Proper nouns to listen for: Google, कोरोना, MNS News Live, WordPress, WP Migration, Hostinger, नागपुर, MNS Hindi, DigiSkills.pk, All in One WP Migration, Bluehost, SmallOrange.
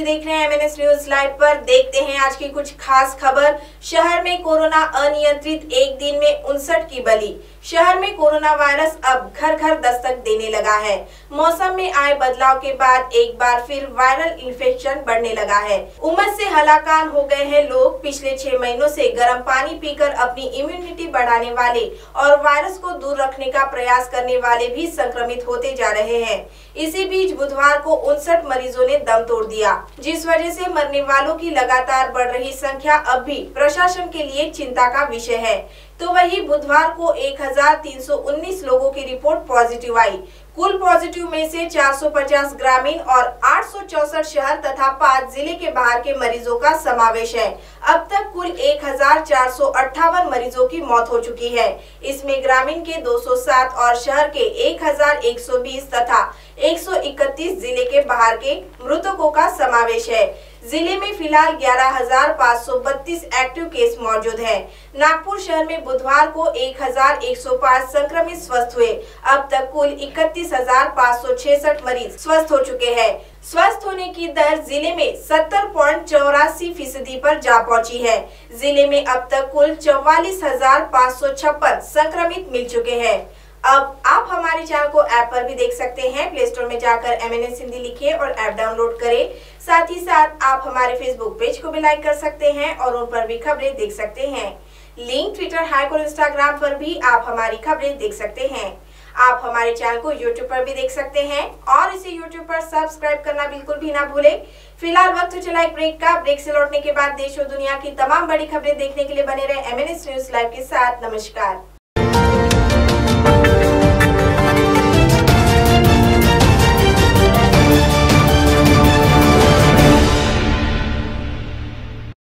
जी देख रहे हैं MNS न्यूज लाइव पर। देखते हैं आज की कुछ खास खबर। शहर में कोरोना अनियंत्रित, एक दिन में 59 की बलि। शहर में कोरोना वायरस अब घर घर दस्तक देने लगा है। मौसम में आए बदलाव के बाद एक बार फिर वायरल इन्फेक्शन बढ़ने लगा है। उमस से हलाकान हो गए हैं लोग। पिछले 6 महीनों से गर्म पानी पीकर अपनी इम्यूनिटी बढ़ाने वाले और वायरस को दूर रखने का प्रयास करने वाले भी संक्रमित होते जा रहे हैं। इसी बीच बुधवार को 59 मरीजों ने दम तोड़ दिया, जिस वजह से मरने वालों की लगातार बढ़ रही संख्या अब भी प्रशासन के लिए चिंता का विषय है। तो वही बुधवार को 1319 लोगों की रिपोर्ट पॉजिटिव आई। कुल पॉजिटिव में से 450 ग्रामीण और 864 शहर तथा 5 जिले के बाहर के मरीजों का समावेश है। अब तक कुल 1458 मरीजों की मौत हो चुकी है। इसमें ग्रामीण के 207 और शहर के 1120 तथा 131 जिले के बाहर के मृतकों का समावेश है। जिले में फिलहाल 11,532 एक्टिव केस मौजूद हैं। नागपुर शहर में बुधवार को 1,105 संक्रमित स्वस्थ हुए। अब तक कुल 31,566 मरीज स्वस्थ हो चुके हैं। स्वस्थ होने की दर जिले में 70.84% पर जा पहुंची है। जिले में अब तक कुल 44,556 संक्रमित मिल चुके हैं। अब आप हमारे चैनल को ऐप पर भी देख सकते हैं। प्ले स्टोर में जाकर MNS हिंदी लिखिए और ऐप डाउनलोड करें। साथ ही साथ आप हमारे फेसबुक पेज को भी लाइक कर सकते हैं और उन पर भी खबरें देख सकते हैं। लिंक ट्विटर, हैक और इंस्टाग्राम पर भी आप हमारी खबरें देख सकते हैं। आप हमारे चैनल को यूट्यूब पर भी देख सकते हैं और इसे यूट्यूब पर सब्सक्राइब करना बिल्कुल भी ना भूले। फिलहाल वक्त चला एक ब्रेक का। ब्रेक से लौटने के बाद देश और दुनिया की तमाम बड़ी खबरें देखने के लिए बने रहे MNS न्यूज लाइव के साथ। नमस्कार।